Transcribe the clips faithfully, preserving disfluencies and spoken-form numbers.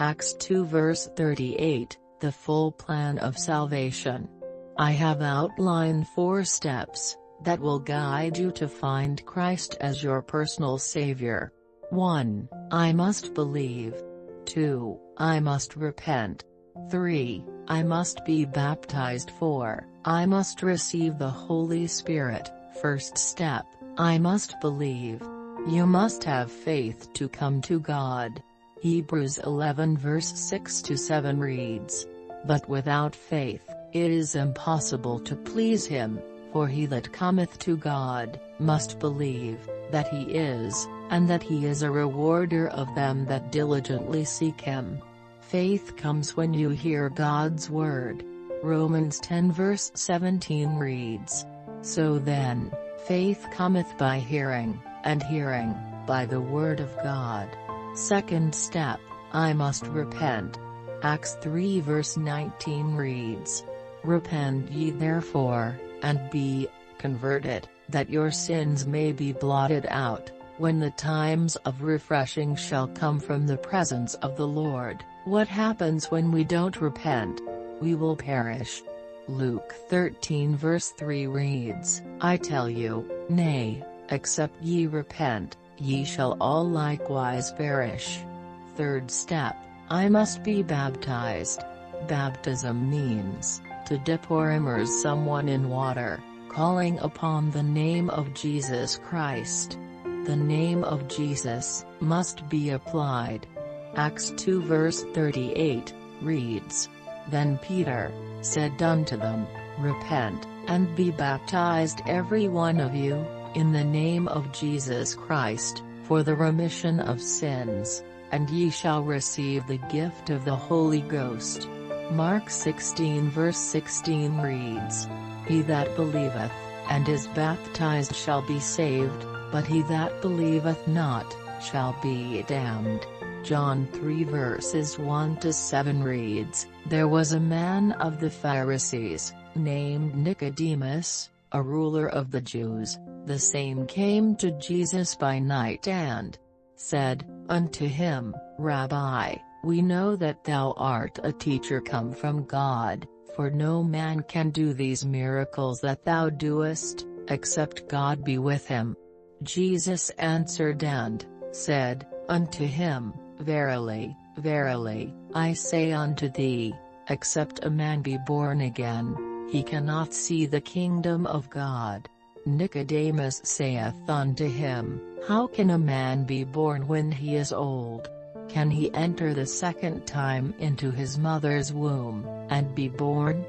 Acts two verse thirty-eight, the full plan of salvation. I have outlined four steps that will guide you to find Christ as your personal Savior. one I must believe. two I must repent. three I must be baptized. four I must receive the Holy Spirit. First step, I must believe. You must have faith to come to God. Hebrews eleven verse six to seven reads, "But without faith, it is impossible to please him, for he that cometh to God, must believe, that he is, and that he is a rewarder of them that diligently seek him." Faith comes when you hear God's word. Romans ten verse seventeen reads, "So then, faith cometh by hearing, and hearing, by the word of God." Second step, I must repent. Acts three verse nineteen reads, "Repent ye therefore, and be converted, that your sins may be blotted out, when the times of refreshing shall come from the presence of the Lord." What happens when we don't repent? We will perish. Luke thirteen verse three reads, "I tell you, nay, except ye repent, ye shall all likewise perish." Third step, I must be baptized. Baptism means to dip or immerse someone in water, calling upon the name of Jesus Christ. The name of Jesus must be applied. Acts two verse thirty-eight reads, "Then Peter said unto them, Repent, and be baptized every one of you, in the name of Jesus Christ, for the remission of sins, and ye shall receive the gift of the Holy Ghost." Mark sixteen verse sixteen reads, "He that believeth, and is baptized shall be saved, but he that believeth not, shall be damned." John three verses one to seven reads, "There was a man of the Pharisees, named Nicodemus, a ruler of the Jews. The same came to Jesus by night and said unto him, Rabbi, we know that thou art a teacher come from God, for no man can do these miracles that thou doest, except God be with him. Jesus answered and said unto him, Verily, verily, I say unto thee, except a man be born again, he cannot see the kingdom of God. Nicodemus saith unto him, How can a man be born when he is old? Can he enter the second time into his mother's womb, and be born?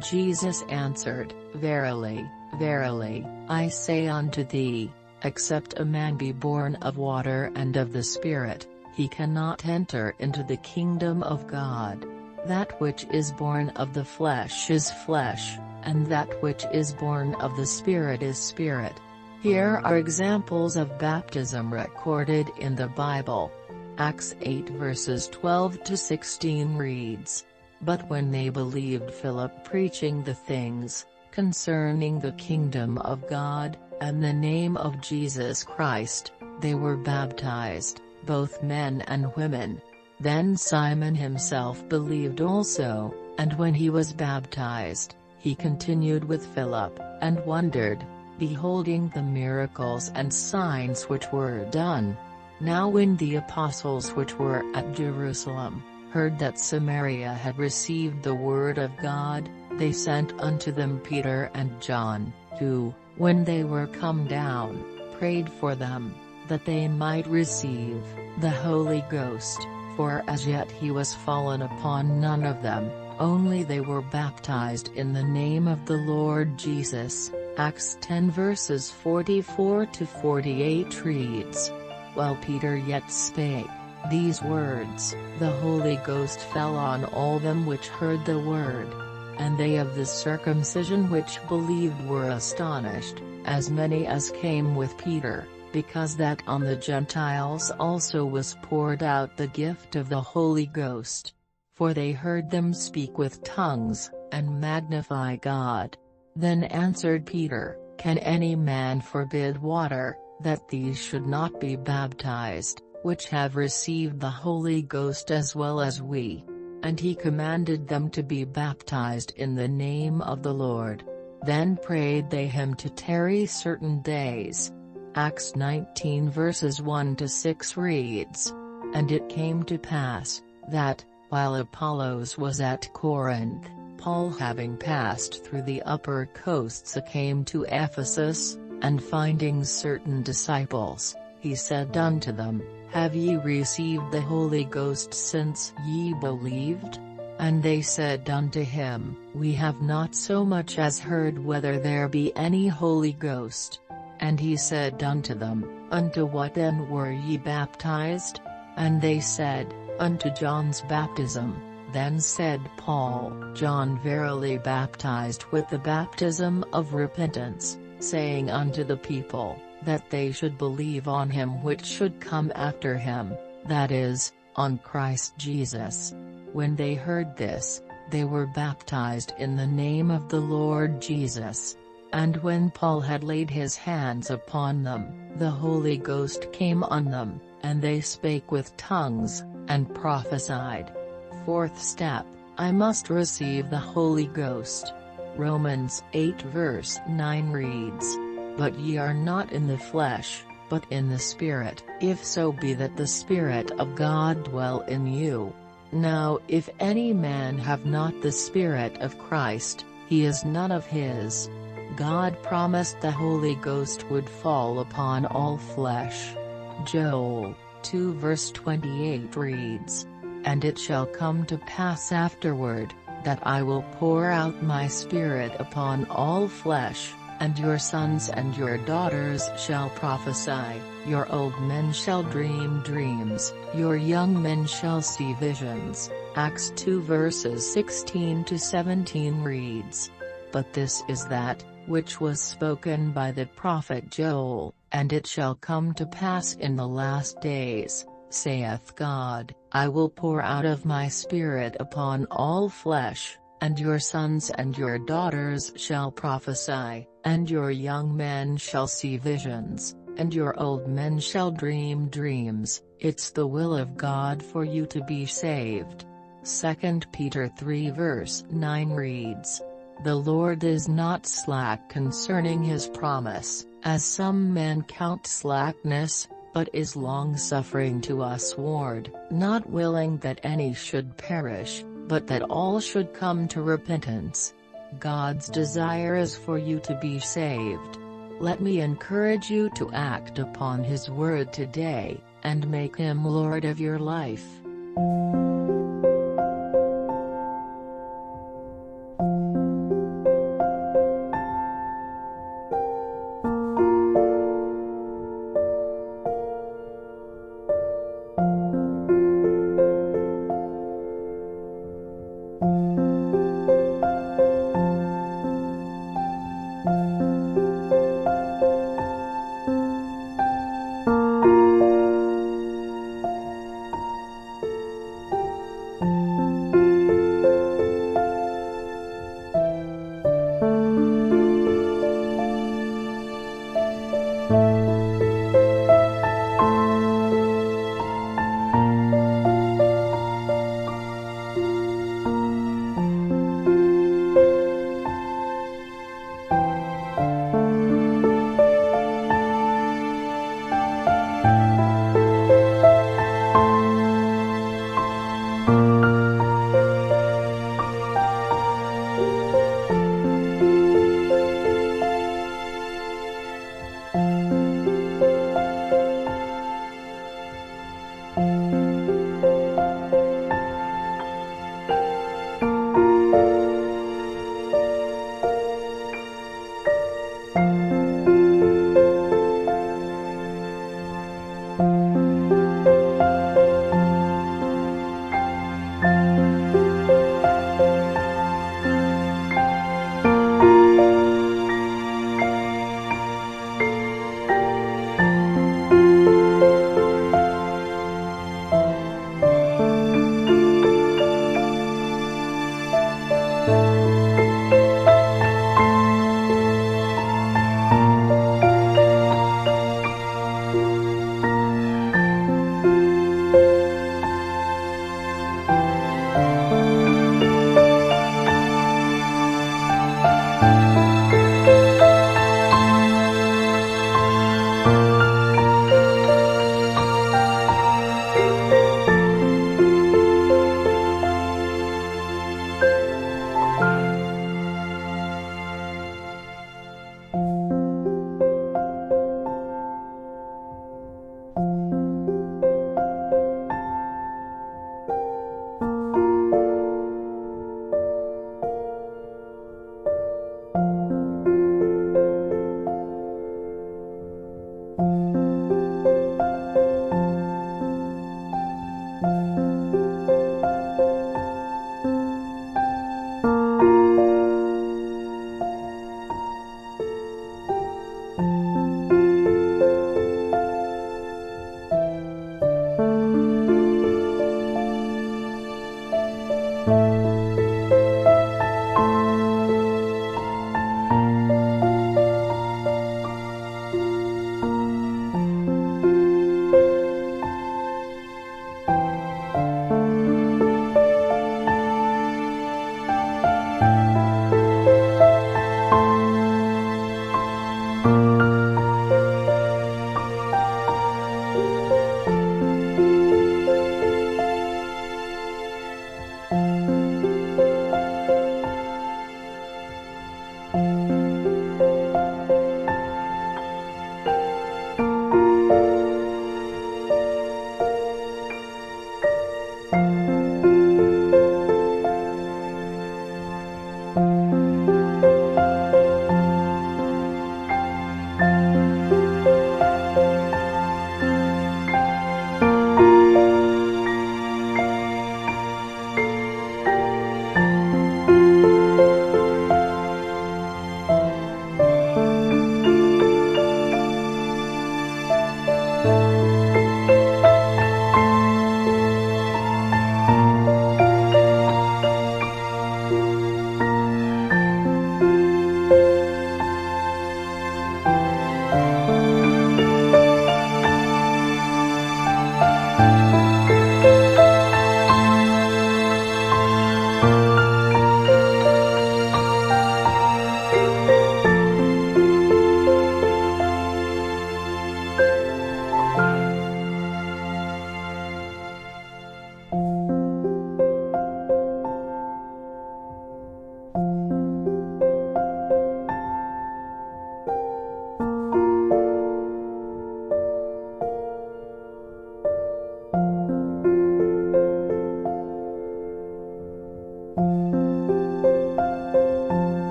Jesus answered, Verily, verily, I say unto thee, except a man be born of water and of the Spirit, he cannot enter into the kingdom of God. That which is born of the flesh is flesh, and that which is born of the Spirit is spirit." Here are examples of baptism recorded in the Bible. Acts eight verses twelve to sixteen reads, "But when they believed Philip preaching the things concerning the kingdom of God, and the name of Jesus Christ, they were baptized, both men and women. Then Simon himself believed also, and when he was baptized, he continued with Philip, and wondered, beholding the miracles and signs which were done. Now when the apostles which were at Jerusalem heard that Samaria had received the word of God, they sent unto them Peter and John, who, when they were come down, prayed for them, that they might receive the Holy Ghost, for as yet he was fallen upon none of them, only they were baptized in the name of the Lord Jesus." Acts ten verses forty-four to forty-eight reads, "While Peter yet spake these words, the Holy Ghost fell on all them which heard the word. And they of the circumcision which believed were astonished, as many as came with Peter, because that on the Gentiles also was poured out the gift of the Holy Ghost. For they heard them speak with tongues, and magnify God." Then answered Peter, "Can any man forbid water, that these should not be baptized, which have received the Holy Ghost as well as we. And he commanded them to be baptized in the name of the Lord. Then prayed they him to tarry certain days. Acts nineteen verses one to six reads, And it came to pass, that, while Apollos was at Corinth, Paul having passed through the upper coasts came to Ephesus, and finding certain disciples, he said unto them, Have ye received the Holy Ghost since ye believed? And they said unto him, We have not so much as heard whether there be any Holy Ghost. And he said unto them, Unto what then were ye baptized? And they said, Unto John's baptism. Then said Paul, John verily baptized with the baptism of repentance, saying unto the people, that they should believe on him which should come after him, that is, on Christ Jesus. When they heard this, they were baptized in the name of the Lord Jesus. And when Paul had laid his hands upon them, the Holy Ghost came on them, and they spake with tongues, and prophesied. Fourth step, I must receive the Holy Ghost. Romans eight verse nine reads, But ye are not in the flesh, but in the Spirit, if so be that the Spirit of God dwell in you. Now if any man have not the Spirit of Christ, he is none of his. God promised the Holy Ghost would fall upon all flesh. Joel two verse twenty-eight reads, And it shall come to pass afterward, that I will pour out my Spirit upon all flesh. And your sons and your daughters shall prophesy, your old men shall dream dreams, your young men shall see visions. Acts two verses sixteen to seventeen reads, But this is that, which was spoken by the prophet Joel, and it shall come to pass in the last days, saith God, I will pour out of my Spirit upon all flesh. And your sons and your daughters shall prophesy, and your young men shall see visions, and your old men shall dream dreams. It's the will of God for you to be saved. Second Peter three verse nine reads, The Lord is not slack concerning his promise, as some men count slackness, but is long-suffering to usward, not willing that any should perish, but that all should come to repentance. God's desire is for you to be saved. Let me encourage you to act upon His word today, and make Him Lord of your life.